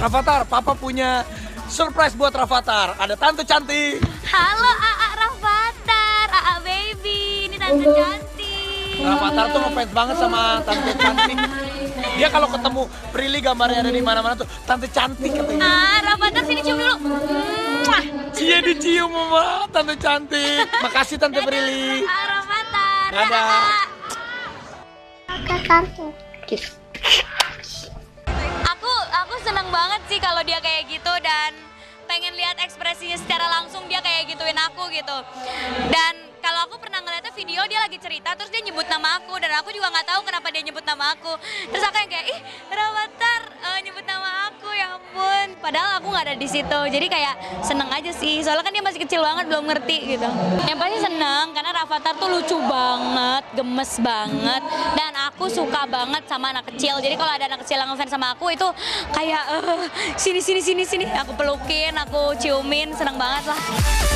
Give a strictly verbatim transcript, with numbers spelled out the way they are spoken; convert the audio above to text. Rafathar, Papa punya surprise buat Rafathar. Ada tante cantik. Halo Aa Rafathar, Aa baby, ini tante cantik. Rafathar tuh ngefans banget sama tante cantik. Dia kalau ketemu Prilly gambarnya ada di mana-mana tuh tante cantik katanya. Ah, Rafathar sini cium dulu. Iya dicium mama, tante cantik. Makasih tante Prilly. Aa Rafathar. Ada. Tante. Aku aku seneng banget sih kalau dia kayak gitu dan pengen lihat ekspresinya secara langsung dia kayak gituin aku gitu. Dan kalau aku pernah ngeliatnya video dia lagi cerita terus dia nyebut nama aku dan aku juga nggak tahu kenapa dia nyebut nama aku. Terus aku yang kayak ih Rafathar uh, nyebut nama aku ya ampun. Padahal aku nggak ada di situ. Jadi kayak seneng aja sih. Soalnya kan dia masih kecil banget belum ngerti gitu. Yang pasti seneng karena Rafathar tuh lucu banget, gemes banget dan aku suka banget sama anak kecil. Jadi kalau ada anak kecil yang ngefans sama aku itu kayak uh, sini sini sini sini aku pelukin, aku ciumin, seneng banget lah.